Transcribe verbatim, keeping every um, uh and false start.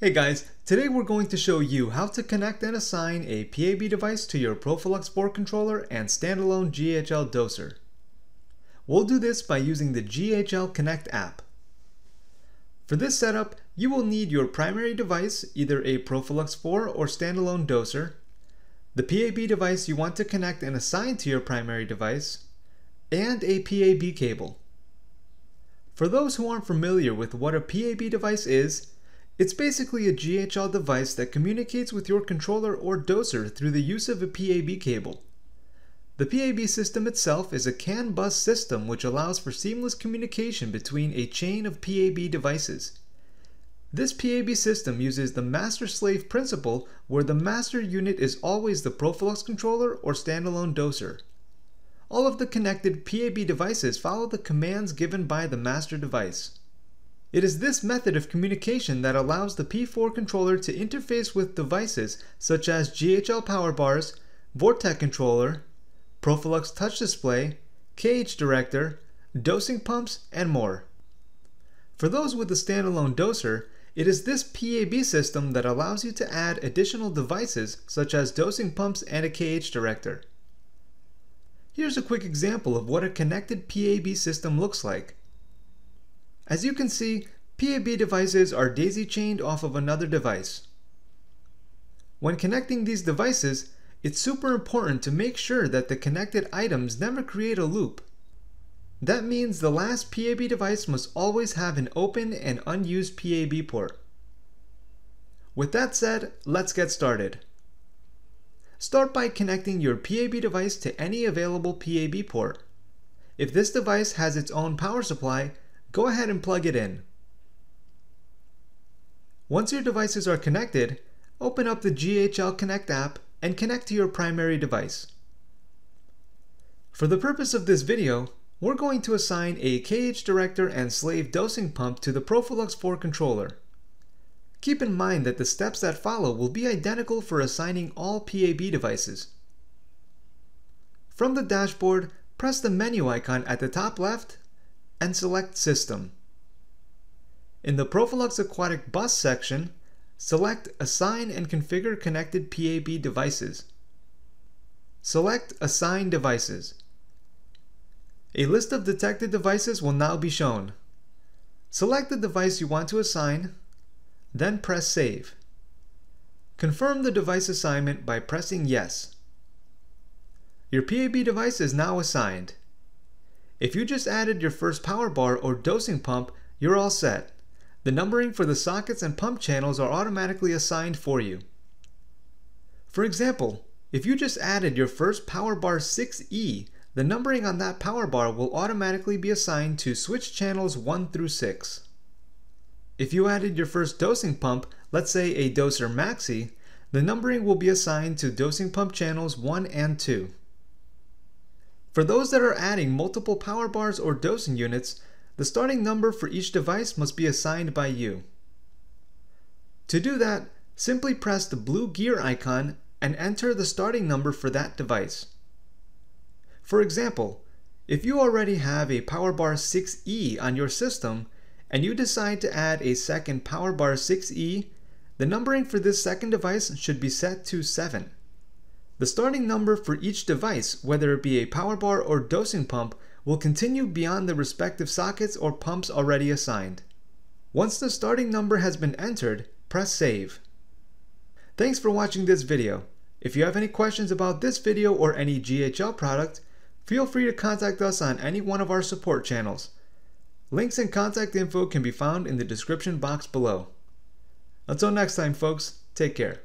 Hey guys, today we're going to show you how to connect and assign a P A B device to your ProfiLux four controller and standalone G H L doser. We'll do this by using the G H L Connect app. For this setup, you will need your primary device, either a ProfiLux four or standalone doser, the P A B device you want to connect and assign to your primary device, and a P A B cable. For those who aren't familiar with what a P A B device is, it's basically a G H L device that communicates with your controller or doser through the use of a P A B cable. The P A B system itself is a CAN bus system which allows for seamless communication between a chain of P A B devices. This P A B system uses the master-slave principle where the master unit is always the ProfiLux controller or standalone doser. All of the connected P A B devices follow the commands given by the master device. It is this method of communication that allows the P four controller to interface with devices such as G H L power bars, Vortec controller, ProfiLux touch display, K H director, dosing pumps, and more. For those with a standalone doser, it is this P A B system that allows you to add additional devices such as dosing pumps and a K H director. Here's a quick example of what a connected P A B system looks like. As you can see, P A B devices are daisy-chained off of another device. When connecting these devices, it's super important to make sure that the connected items never create a loop. That means the last P A B device must always have an open and unused P A B port. With that said, let's get started. Start by connecting your P A B device to any available P A B port. If this device has its own power supply, go ahead and plug it in. Once your devices are connected, open up the G H L Connect app and connect to your primary device. For the purpose of this video, we're going to assign a K H director and slave dosing pump to the ProfiLux four controller. Keep in mind that the steps that follow will be identical for assigning all P A B devices. From the dashboard, press the menu icon at the top left and select System. In the ProfiLux Aquatic Bus section, select Assign and Configure Connected P A B Devices. Select Assign Devices. A list of detected devices will now be shown. Select the device you want to assign, then press Save. Confirm the device assignment by pressing Yes. Your P A B device is now assigned. If you just added your first power bar or dosing pump, you're all set. The numbering for the sockets and pump channels are automatically assigned for you. For example, if you just added your first power bar six E, the numbering on that power bar will automatically be assigned to switch channels one through six. If you added your first dosing pump, let's say a doser Maxi, the numbering will be assigned to dosing pump channels one and two. For those that are adding multiple power bars or dosing units, the starting number for each device must be assigned by you. To do that, simply press the blue gear icon and enter the starting number for that device. For example, if you already have a power bar six E on your system and you decide to add a second power bar six E, the numbering for this second device should be set to seven. The starting number for each device, whether it be a power bar or dosing pump, will continue beyond the respective sockets or pumps already assigned. Once the starting number has been entered, press Save. Thanks for watching this video. If you have any questions about this video or any G H L product, feel free to contact us on any one of our support channels. Links and contact info can be found in the description box below. Until next time, folks, take care.